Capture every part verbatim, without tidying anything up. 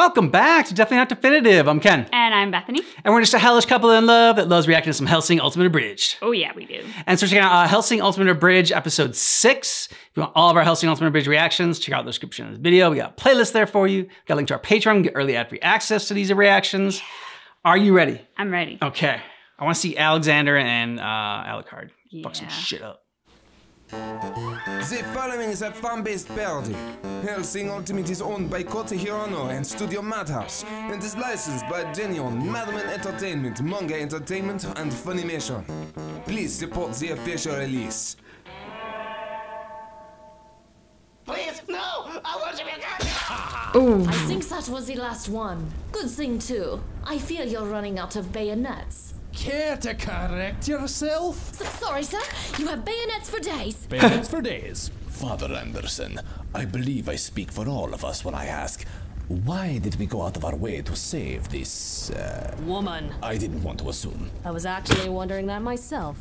Welcome back to Definitely Not Definitive. I'm Ken. And I'm Bethany. And we're just a hellish couple in love that loves reacting to some Hellsing Ultimate Abridged. Oh yeah, we do. And so check out uh, Hellsing Ultimate Abridged episode six. If you want all of our Hellsing Ultimate Abridged reactions, check out the description of this video. We got a playlist there for you. We got a link to our Patreon. Get early ad-free access to these reactions. Are you ready? I'm ready. Okay. I want to see Alexander and uh, Alucard yeah. fuck some shit up. The following is a fan-based parody. Hellsing Ultimate is owned by Kouta Hirano and Studio Madhouse, and is licensed by Geneon, Madman Entertainment, Manga Entertainment, and Funimation. Please support the official release. Please, no! I want to be oh. I think that was the last one. Good thing, too. I fear you're running out of bayonets. Care to correct yourself? So, sorry, sir. You have bayonets for days. Bayonets for days. Father Anderson, I believe I speak for all of us when I ask, why did we go out of our way to save this... Uh, woman? I didn't want to assume. I was actually wondering that myself.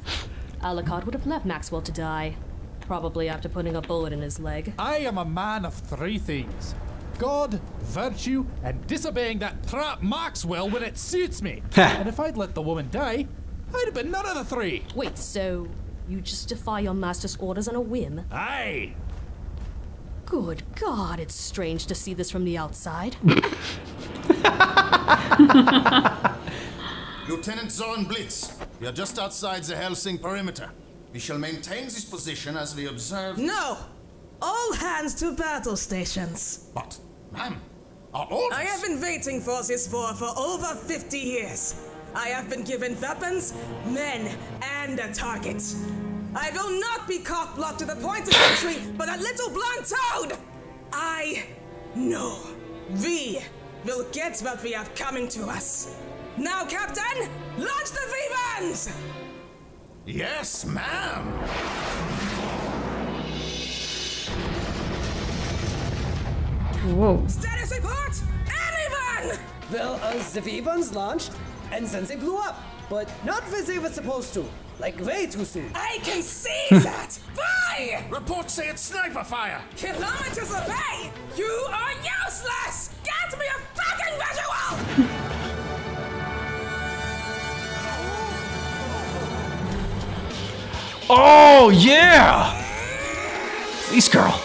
Alucard would have left Maxwell to die. Probably after putting a bullet in his leg. I am a man of three things. God, virtue, and disobeying that trap Maxwell when it suits me. And if I'd let the woman die, I'd have been none of the three. Wait, so you just defy your master's orders on a whim? Aye. Good God, it's strange to see this from the outside. Lieutenant Zorn Blitz, we are just outside the Hellsing perimeter. We shall maintain this position as we observe... No! All hands to battle stations. But... ma'am, our orders. I have been waiting for this war for over fifty years. I have been given weapons, men, and a target. I will not be cock-blocked to the point of entry, but a little blunt toad! I know. We will get what we have coming to us. Now, Captain, launch the V-Bans! Yes, ma'am! Whoa. Status report! Anyone! Well, uh, the V ones launched, and then they blew up. But not where they were supposed to. Like, way too soon. I can see that! Why? Reports say it's sniper fire! Kilometers away! You are useless! Get me a fucking visual! Oh, yeah! Police Girl.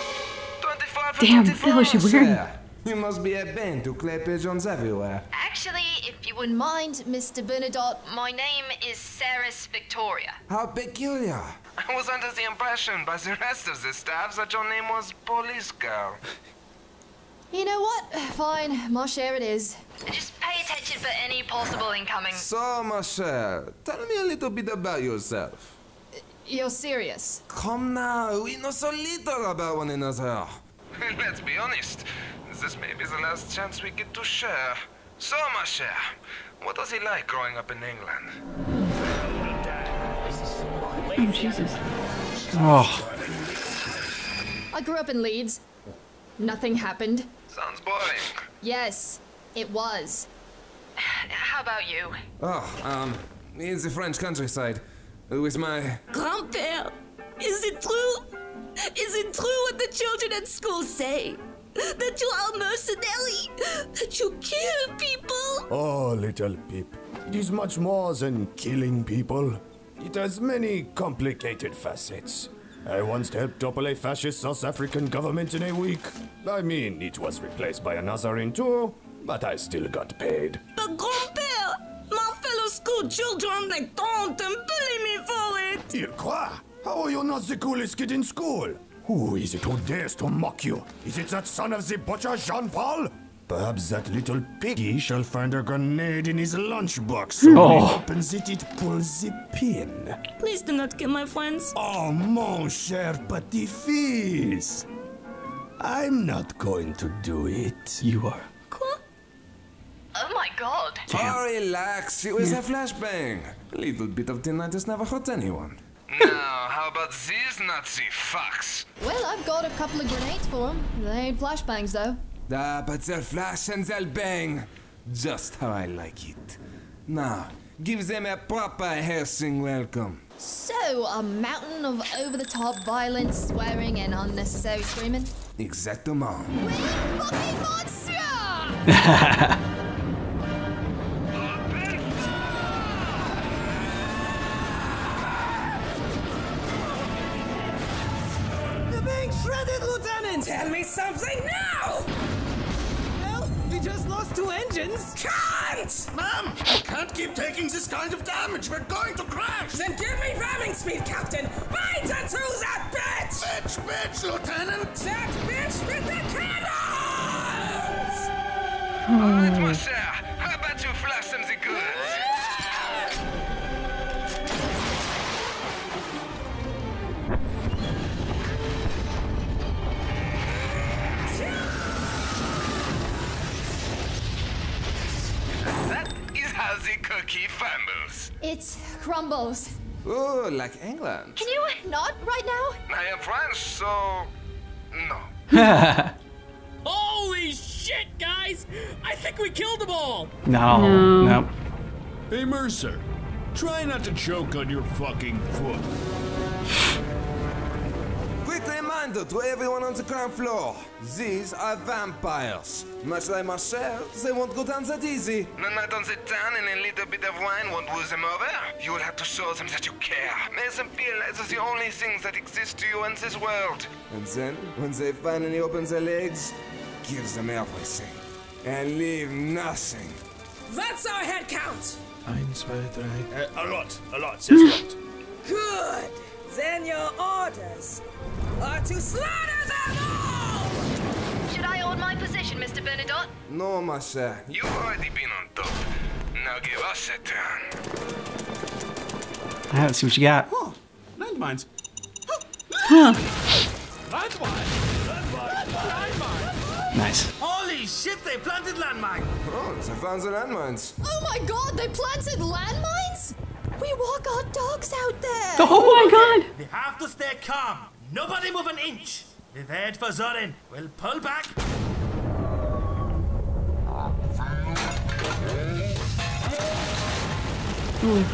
Damn, what the hell is she wearing? Sir, you must be a band to clay pigeons everywhere. Actually, if you wouldn't mind, Mister Bernadotte, my name is Seras Victoria. How peculiar. I was under the impression by the rest of the staff that your name was Police Girl. You know what? Fine, ma chère it is. Just pay attention for any possible incoming. So, ma chère, tell me a little bit about yourself. You're serious? Come now, we know so little about one another. Let's be honest, this may be the last chance we get to share. So, my share, what was he like growing up in England? Oh, Jesus. Oh. I grew up in Leeds. Nothing happened. Sounds boring. Yes, it was. How about you? Oh, um, in the French countryside. With my... Grandpère, is it true? Is it true what the children at school say? That you are mercenary? That you kill people? Oh, little Pip. It is much more than killing people. It has many complicated facets. I once helped topple a fascist South African government in a week. I mean, it was replaced by another in two, but I still got paid. But Grandpère, my fellow school children, they taunt and bully me for it. Il croit. How are you not the coolest kid in school? Who is it who dares to mock you? Is it that son of the butcher Jean-Paul? Perhaps that little piggy shall find a grenade in his lunchbox. When oh. he opens it, it pulls the pin. Please do not kill my friends. Oh, mon cher petit fils. I'm not going to do it. You are. Quoi? Oh my God. Damn. Oh, relax. It was yeah. a flashbang. A little bit of tinnitus never hurt anyone. Now, how about these Nazi fucks? Well, I've got a couple of grenades for them. They ain't flashbangs, though. Ah, but they'll flash and they'll bang. Just how I like it. Now, give them a proper Hellsing welcome. So, a mountain of over-the-top violence, swearing, and unnecessary screaming? Exactement. We're fucking monsters! The bank shredded, Lieutenant! Tell me something now! Well, we just lost two engines. Can't! Ma'am, I can't keep taking this kind of damage. We're going to crash! Then give me ramming speed, Captain! Find and to that bitch! Bitch, bitch, Lieutenant! That bitch with the cannon! All right, my sir. How about you flash them the goods? That is how the cookie fumbles. It crumbles. Oh, like England. Can you not right now? I am French, so... no. Holy shit, guys! I think we killed them all! No. No. no. Hey, Mercer. Try not to choke on your fucking foot. Quick reminder to everyone on the ground floor. These are vampires. Much like myself, they won't go down that easy. No, not on the town, and a little bit of wine won't woo them over. You'll have to show them that you care. Make them feel as like the only things that exist to you in this world. And then, when they finally open their legs, gives them everything, and leave nothing. That's our head count! Eins, zwei, drei. Uh, a lot, a lot, says that. Good! Then your orders are to slaughter them all! Should I hold my position, Mister Bernadotte? No, my sir. You've already been on top. Now give us a turn. Let's see what you got. Oh, landmines. Huh. Landmines! Landmines! Landmines! Nice. Holy shit, they planted landmines! Oh, they found the landmines. Oh my god, they planted landmines? We walk our dogs out there. Oh my god! We have to stay calm. Nobody move an inch. We've heard for Zorin. We'll pull back. Mm.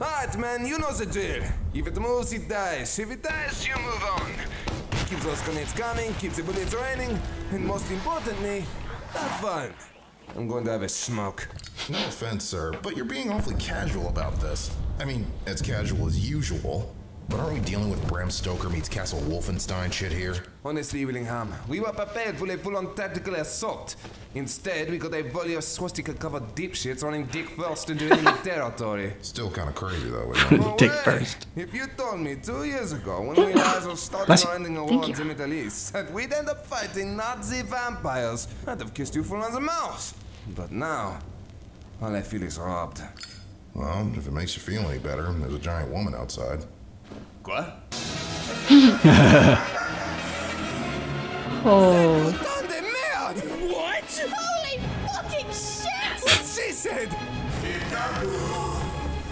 Alright, man, you know the drill. If it moves, it dies. If it dies, you move on. Keep those grenades coming, keep the bullets raining, and most importantly, have fun. I'm going to have a smoke. No offense, sir, but you're being awfully casual about this. I mean, as casual as usual. But aren't we dealing with Bram Stoker meets Castle Wolfenstein shit here? Honestly, Willingham, we were prepared for a full-on tactical assault. Instead, we got a volley of swastika-covered dipshits running dick first into enemy territory. Still kind of crazy, though, isn't it? Dick first. If you told me two years ago, when we were starting or ending a war in the Middle East, that we'd end up fighting Nazi vampires, I'd have kissed you full on the mouth. But now, all I feel is robbed. Well, if it makes you feel any better, there's a giant woman outside. What? Oh. What? Holy fucking shit! What she said? Oh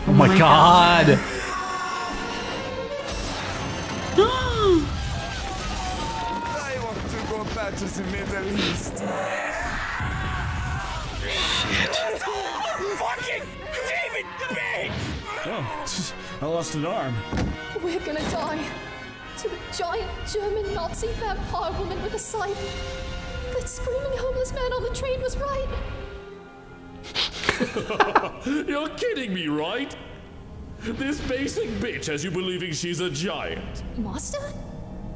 my, oh my god! god. I want to go back to the Middle East. Shit! Fucking David Bang! Oh, I lost an arm. We're gonna die to a giant German Nazi vampire woman with a scythe. That screaming homeless man on the train was right. You're kidding me, right? This basic bitch has you believing she's a giant. Master?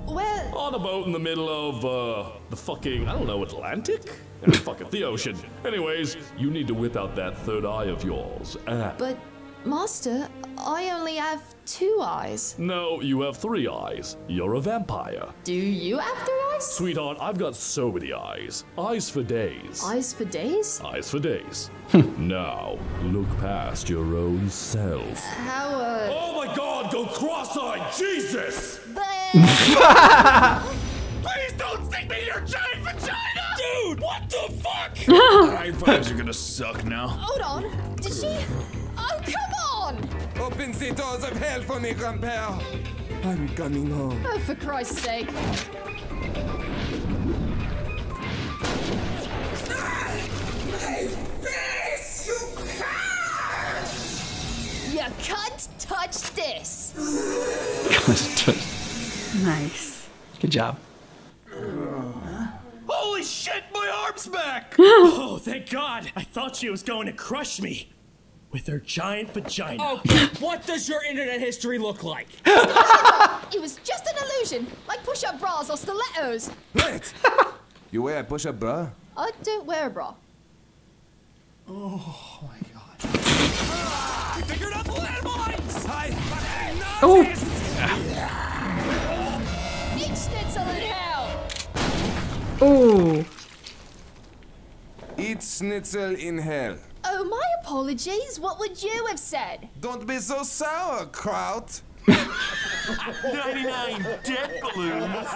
Where? On a boat in the middle of, uh, the fucking, I don't know, Atlantic? And fucking the ocean. Anyways, you need to whip out that third eye of yours. Ah. But... Master, I only have two eyes. No, you have three eyes. You're a vampire. Do you have three eyes? Sweetheart, I've got so many eyes. Eyes for days. Eyes for days? Eyes for days. Now, look past your own self. Howard. Oh my god, go cross-eyed, Jesus! Please don't stick me in your giant vagina! Dude, what the fuck? High fives are gonna suck now. Hold on, did she? Oh, come on! Open the doors of hell for me, Grandpère. I'm coming home. Oh, for Christ's sake. My face! You can't! You can't touch this. Nice. Good job. Holy shit, my arm Bram's back! Oh, thank God! I thought she was going to crush me with her giant vagina. Okay, what does your internet history look like? It was just an illusion, like push-up bras or stilettos. What? You wear a push-up bra? I don't wear a bra. Oh my God! Ah, I figured out the landmines! I fucking know. Oh! Big schnitzel in hell! Oh! Eat schnitzel in hell. Oh, my apologies. What would you have said? Don't be so sour, Kraut. ninety-nine dead balloons.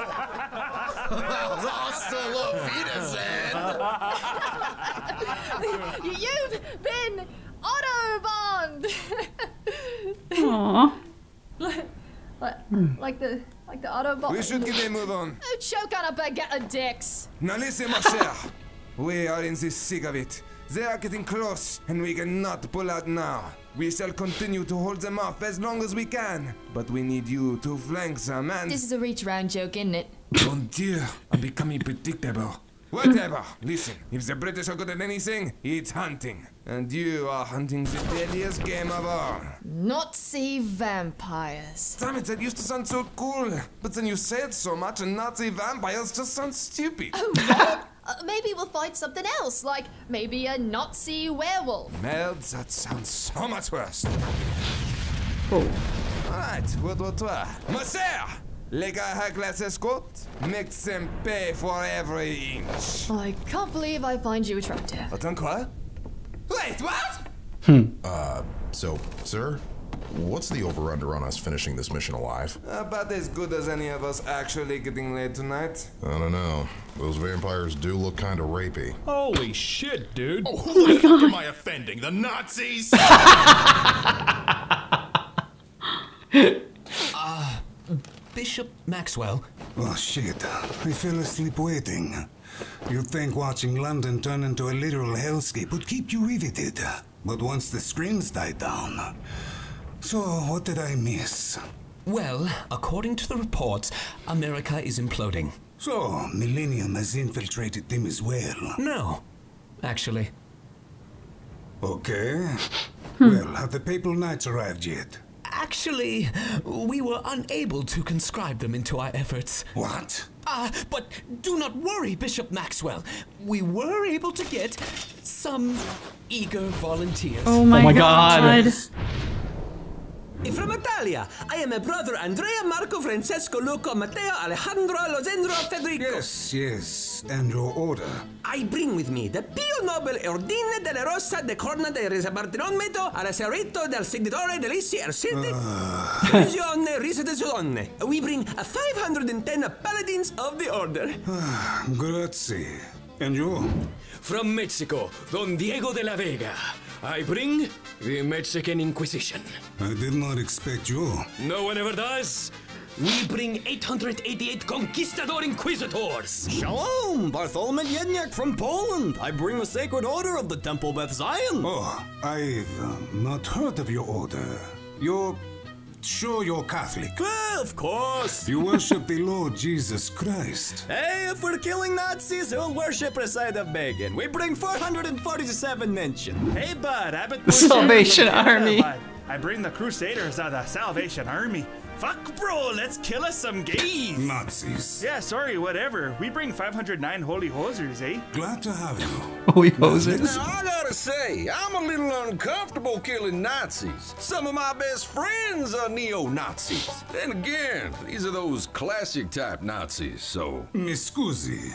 You've been autobombed. Aww. like, like the like the autobomb. We should get a move on. Oh, choke on a baguette of dicks. Now listen, ma chère. We are in the sick of it. They are getting close, and we cannot pull out now. We shall continue to hold them off as long as we can, but we need you to flank them and... This is a reach-around joke, isn't it? Bon Dieu, I'm becoming predictable. Whatever, listen, if the British are good at anything, it's hunting. And you are hunting the deadliest game of all. Nazi vampires. Damn it, that used to sound so cool. But then you said so much and Nazi vampires just sound stupid. Oh, yeah. Uh, maybe we'll find something else, like maybe a Nazi werewolf. Mel, that sounds so much worse. Oh. Alright, World War Two. Monsieur, like a high-class escort, make them pay for every inch. I can't believe I find you attractive. Attends quoi? Wait, what? Hmm. Uh, so, sir, what's the over-under on us finishing this mission alive? About as good as any of us actually getting laid tonight. I don't know. Those vampires do look kind of rapey. Holy shit, dude. Oh, who the fuck am I offending? The Nazis? uh, Bishop Maxwell. Oh, shit. I fell asleep waiting. You'd think watching London turn into a literal hellscape would keep you riveted. But once the screams died down... So, what did I miss? Well, according to the reports, America is imploding. So, Millennium has infiltrated them as well? No, actually. Okay. Hmm. Well, have the Papal Knights arrived yet? Actually, we were unable to conscribe them into our efforts. What? Ah, uh, but do not worry, Bishop Maxwell. We were able to get some eager volunteers. Oh my, oh my God. God. From Italia, I am a brother Andrea Marco Francesco Luca Matteo Alejandro Lozendro Federico. Yes, yes, and your order. I bring with me the Pio Nobile Ordine della Rossa de Corna del Resabartinomento alla Serrito del Signore Delici Arsente Visione Risedazione. We bring a five hundred ten paladins of the order. Grazie. And you? From Mexico, Don Diego de la Vega. I bring the Mexican Inquisition. I did not expect you. No one ever does. We bring eight hundred eighty-eight Conquistador Inquisitors. Shalom, Bartholomew Jedniak from Poland. I bring the Sacred Order of the Temple Beth Zion. Oh, I've uh, not heard of your order. You're sure you're Catholic? Well, of course. You worship the Lord Jesus Christ. Hey, if we're killing Nazis, who'll worship a side of bacon? We bring four hundred forty-seven mentions. Hey, bud, I've been... Salvation Army. I bring the Crusaders of the Salvation Army. Fuck, bro, let's kill us some gays. Nazis. Yeah, sorry, whatever. We bring five hundred nine Holy Hosers, eh? Glad to have you. Holy Hosers? Now, I gotta say, I'm a little uncomfortable killing Nazis. Some of my best friends are neo-Nazis. Then again, these are those classic-type Nazis, so... Mi scusi.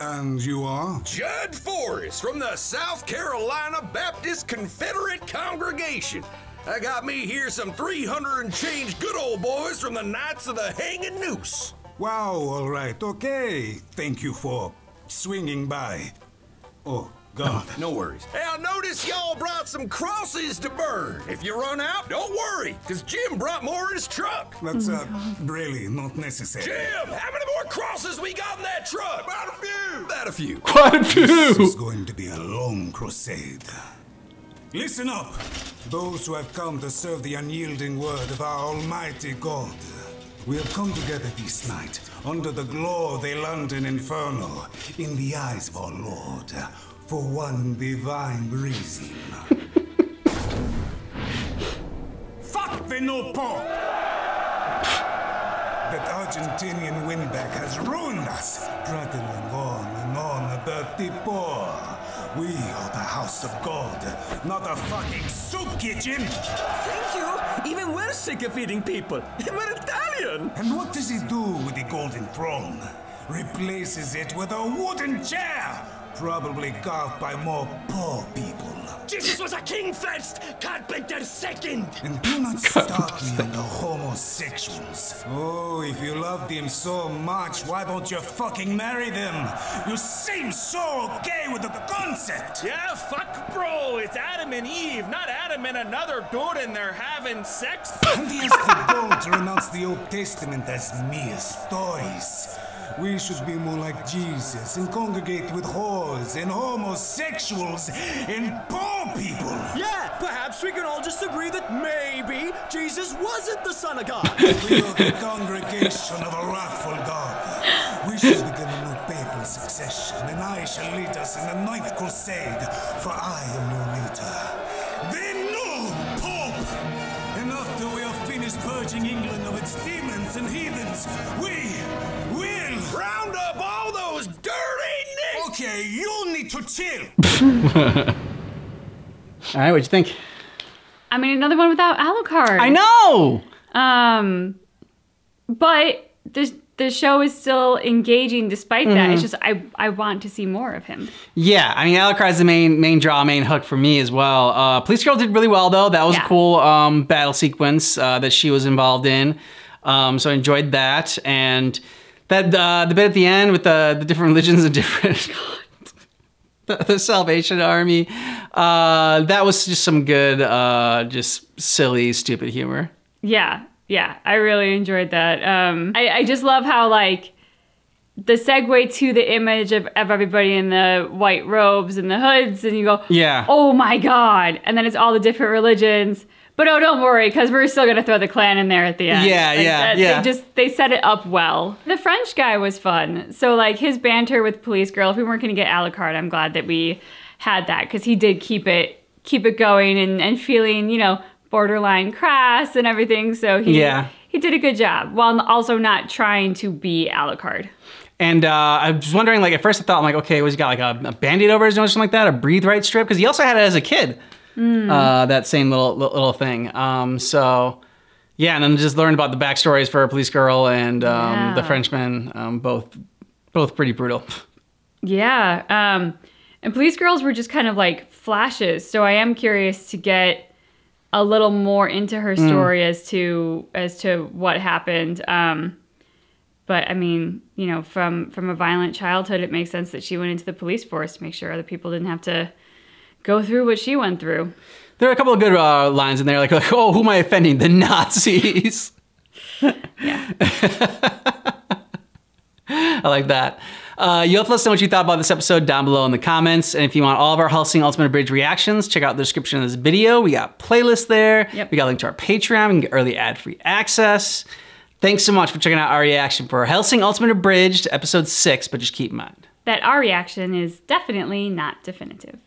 And you are? Judd Forrest from the South Carolina Baptist Confederate Congregation. I got me here some three hundred and change good old boys from the Knights of the Hanging Noose. Wow, all right, okay. Thank you for swinging by. Oh, God. No worries. Hey, I noticed y'all brought some crosses to burn. If you run out, don't worry, because Jim brought more in his truck. That's uh, really not necessary. Jim, how many more crosses we got in that truck? About a few. About a few. Quite a few. This is going to be a long crusade. Listen up, those who have come to serve the unyielding word of our almighty God. We have come together this night under the glow of the London Inferno, in the eyes of our Lord, for one divine reason. Fuck the no pope! That Argentinian windbag has ruined us, prattling on and on about the poor. We are the house of God, not a fucking soup kitchen! Thank you! Even we're sick of feeding people! We're Italian! And what does he do with the golden throne? Replaces it with a wooden chair! Probably carved by more poor people. Jesus was a king first! Carpenter second! And do not start me on the homosexuals. Oh, if you loved him so much, why don't you fucking marry them? You seem so okay with the concept! Yeah, fuck bro, it's Adam and Eve, not Adam and another dude and they're having sex. And he has the goal to renounce the Old Testament as mere stories. We should be more like Jesus and congregate with whores and homosexuals and poor people. Yeah, perhaps we can all just agree that maybe Jesus wasn't the Son of God. We are the congregation of a wrathful God. We should begin a new papal succession, and I shall lead us in the ninth crusade, for I am your leader. The new Pope! And after we have finished purging England of its demons and heathens, we... round up all those dirty nicks! Okay, you need to chill! Alright, what'd you think? I mean, another one without Alucard. I know! Um, but the, the show is still engaging despite that. Mm-hmm. It's just, I, I want to see more of him. Yeah, I mean, Alucard's the main main draw, main hook for me as well. Uh, Police Girl did really well, though. That was yeah. a cool um, battle sequence uh, that she was involved in. Um, so I enjoyed that, and... That uh, the bit at the end with the, the different religions and different the, the Salvation Army, uh, that was just some good, uh, just silly, stupid humor. Yeah, yeah, I really enjoyed that. Um, I, I just love how like the segue to the image of, of everybody in the white robes and the hoods, and you go, yeah, oh my god, and then it's all the different religions. But oh, don't worry, because we're still going to throw the clan in there at the end. Yeah, like yeah, that, yeah. They just, they set it up well. The French guy was fun. So, like, his banter with Police Girl, if we weren't going to get Alucard, I'm glad that we had that, because he did keep it keep it going and, and feeling, you know, borderline crass and everything. So he, yeah. he did a good job, while also not trying to be Alucard. And uh, I was wondering, like, at first I thought, I'm like, okay, was he got, like, a, a Band-Aid over his nose or something like that? A breathe-right strip? Because he also had it as a kid. Mm. Uh, that same little little thing. Um, so, yeah, and then just learned about the backstories for Police Girl and um, yeah. the Frenchman. Um, both, both pretty brutal. Yeah, um, and Police Girls were just kind of like flashes. So I am curious to get a little more into her story mm. as to as to what happened. Um, but I mean, you know, from from a violent childhood, it makes sense that she went into the police force to make sure other people didn't have to go through what she went through. There are a couple of good uh, lines in there, like, like, oh, who am I offending? The Nazis. Yeah. I like that. Uh, you'll have to let us know what you thought about this episode down below in the comments. And if you want all of our Hellsing Ultimate Abridged reactions, check out the description of this video. We got playlists there. Yep. We got a link to our Patreon. We can get early ad-free access. Thanks so much for checking out our reaction for Hellsing Ultimate Abridged, episode six. But just keep in mind that our reaction is definitely not definitive.